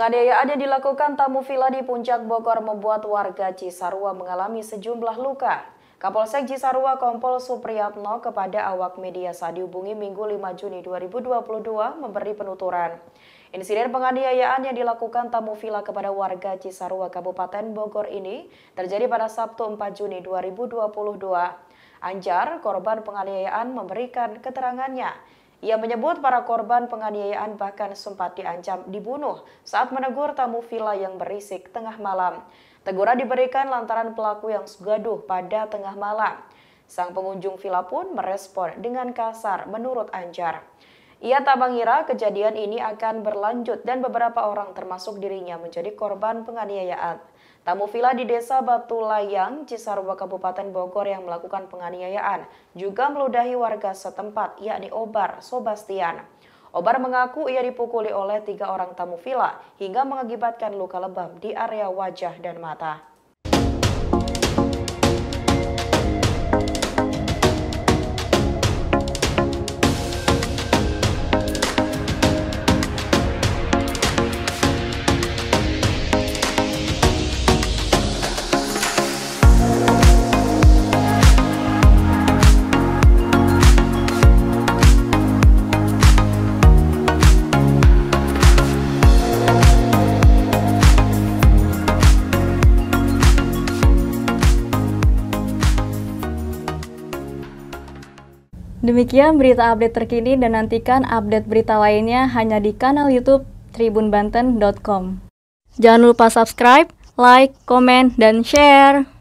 Penganiayaan yang dilakukan tamu villa di Puncak Bogor membuat warga Cisarua mengalami sejumlah luka. Kapolsek Cisarua Kompol Supriyatno kepada awak media saat dihubungi Minggu 5 Juni 2022 memberi penuturan. Insiden penganiayaan yang dilakukan tamu villa kepada warga Cisarua Kabupaten Bogor ini terjadi pada Sabtu 4 Juni 2022. Anjar, korban penganiayaan, memberikan keterangannya. Ia menyebut para korban penganiayaan bahkan sempat diancam dibunuh saat menegur tamu villa yang berisik tengah malam. Teguran diberikan lantaran pelaku yang gaduh pada tengah malam. Sang pengunjung villa pun merespon dengan kasar menurut Anjar. Ia tak mengira kejadian ini akan berlanjut dan beberapa orang termasuk dirinya menjadi korban penganiayaan. Tamu villa di desa Batu Layang, Cisarua Kabupaten Bogor yang melakukan penganiayaan juga meludahi warga setempat yakni Obar Sobastian. Obar mengaku ia dipukuli oleh 3 orang tamu villa hingga mengakibatkan luka lebam di area wajah dan mata. Demikian berita update terkini dan nantikan update berita lainnya hanya di kanal YouTube TribunBanten.com. Jangan lupa subscribe, like, komen, dan share.